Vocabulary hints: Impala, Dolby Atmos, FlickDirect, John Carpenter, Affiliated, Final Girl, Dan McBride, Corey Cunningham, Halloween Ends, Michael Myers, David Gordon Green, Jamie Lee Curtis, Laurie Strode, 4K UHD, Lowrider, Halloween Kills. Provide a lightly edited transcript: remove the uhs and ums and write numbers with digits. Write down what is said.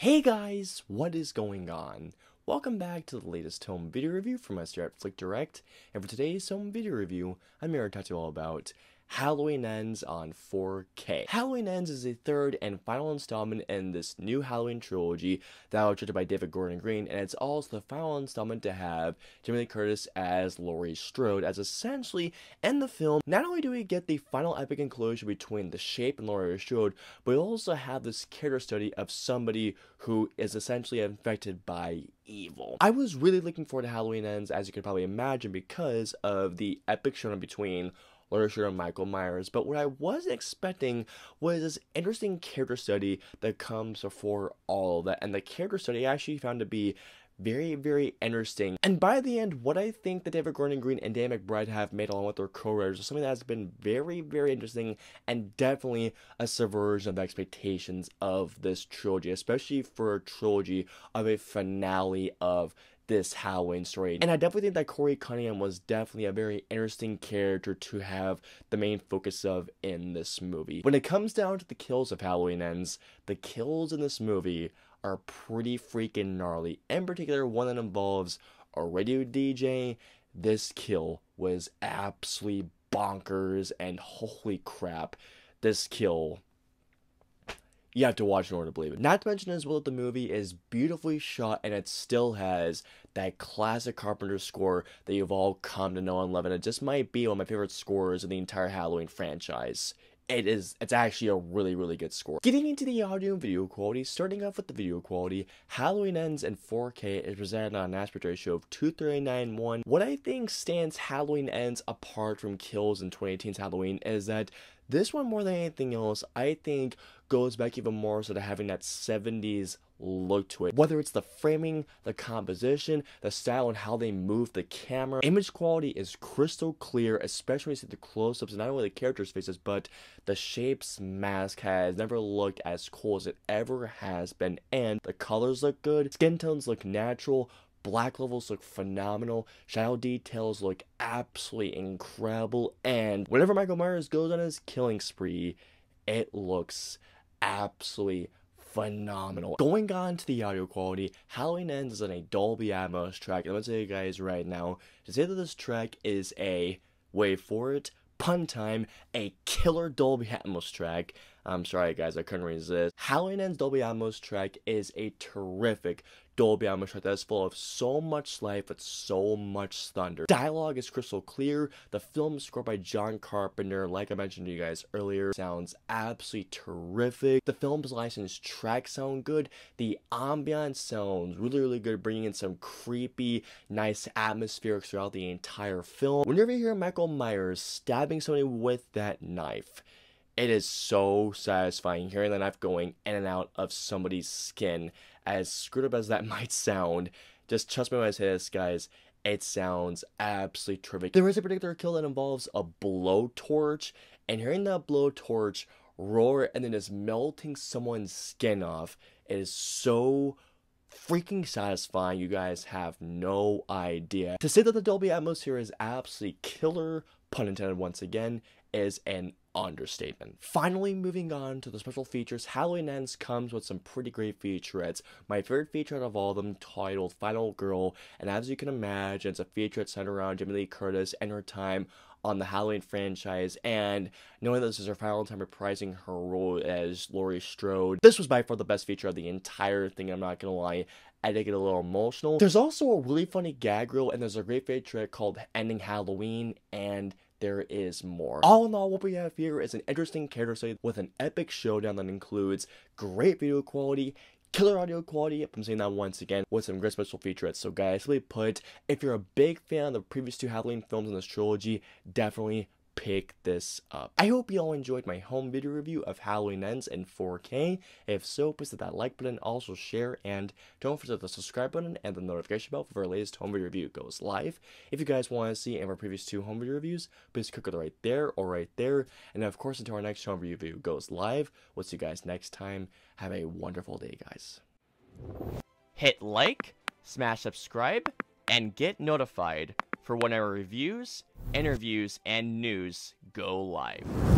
Hey guys, what is going on? Welcome back to the latest home video review from us here at FlickDirect, and for today's home video review, I'm here to talk to you all about Halloween Ends on 4K. Halloween Ends is the third and final installment in this new Halloween trilogy that was directed by David Gordon Green, and it's also the final installment to have Jamie Lee Curtis as Laurie Strode, as essentially in the film, not only do we get the final epic enclosure between The Shape and Laurie Strode, but we also have this character study of somebody who is essentially infected by evil. I was really looking forward to Halloween Ends, as you can probably imagine, because of the epic showdown between Laurie Strode and Michael Myers, but what I wasn't expecting was this interesting character study that comes before all of that, and the character study I actually found to be very, very interesting. And by the end, what I think that David Gordon Green and Dan McBride have made along with their co-writers is something that has been very, very interesting and definitely a subversion of expectations of this trilogy, especially for a trilogy of a finale of this Halloween story. And I definitely think that Corey Cunningham was definitely a very interesting character to have the main focus of in this movie. When it comes down to the kills of Halloween Ends, the kills in this movie are pretty freaking gnarly. In particular, one that involves a radio DJ. This kill was absolutely bonkers, and holy crap, this kill, you have to watch in order to believe it. Not to mention as well that the movie is beautifully shot, and it still has that classic Carpenter score that you've all come to know and love, and it just might be one of my favorite scores in the entire Halloween franchise. It's actually a really, really good score. Getting into the audio and video quality, starting off with the video quality, Halloween Ends in 4K is presented on an aspect ratio of 2:39:1. What I think stands Halloween Ends apart from Kills in 2018's Halloween is that this one, more than anything else, I think goes back even more so to having that 70s look to it. Whether it's the framing, the composition, the style, and how they move the camera. Image quality is crystal clear, especially when you see the close-ups, and not only the characters' faces, but the Shape's mask has never looked as cool as it ever has been. And the colors look good, skin tones look natural, black levels look phenomenal, shadow details look absolutely incredible, and whenever Michael Myers goes on his killing spree, it looks absolutely phenomenal. Going on to the audio quality, Halloween Ends is on a Dolby Atmos track, and I'm gonna tell you guys right now, to say that this track is a, wait for it, pun time, a killer Dolby Atmos track. I'm sorry guys, I couldn't resist. Halloween Ends Dolby Atmos track is a terrific Dolby Atmos track that is full of so much life with so much thunder. Dialogue is crystal clear. The film scored by John Carpenter, like I mentioned to you guys earlier, sounds absolutely terrific. The film's licensed tracks sound good. The ambiance sounds really, really good, bringing in some creepy, nice atmospherics throughout the entire film. Whenever you hear Michael Myers stabbing somebody with that knife, it is so satisfying hearing the knife going in and out of somebody's skin. As screwed up as that might sound, just trust me when I say this, guys, it sounds absolutely terrific. There is a particular kill that involves a blowtorch, and hearing that blowtorch roar and then just melting someone's skin off, it is so freaking satisfying, you guys have no idea. To say that the Dolby Atmos here is absolutely killer, pun intended once again, is an understatement. Finally, moving on to the special features, Halloween Ends comes with some pretty great featurettes. My favorite feature out of all of them, titled Final Girl, and as you can imagine, it's a featurette centered around Jamie Lee Curtis and her time on the Halloween franchise, and knowing that this is her final time reprising her role as Laurie Strode, this was by far the best feature of the entire thing, I'm not gonna lie. I did get a little emotional. There's also a really funny gag reel, and there's a great featurette called Ending Halloween, and there is more. All in all, what we have here is an interesting character study with an epic showdown that includes great video quality, killer audio quality, if I'm saying that once again, with some great special featurettes. So guys, simply put, if you're a big fan of the previous two Halloween films in this trilogy, definitely pick this up. I hope you all enjoyed my home video review of Halloween Ends in 4K. If so, please hit that like button, also share, and don't forget the subscribe button and the notification bell for our latest home video review goes live. If you guys want to see any of our previous two home video reviews, please click it right there or right there. And of course, until our next home review goes live, we'll see you guys next time. Have a wonderful day, guys. Hit like, smash subscribe, and get notified for when our reviews, interviews, and news go live.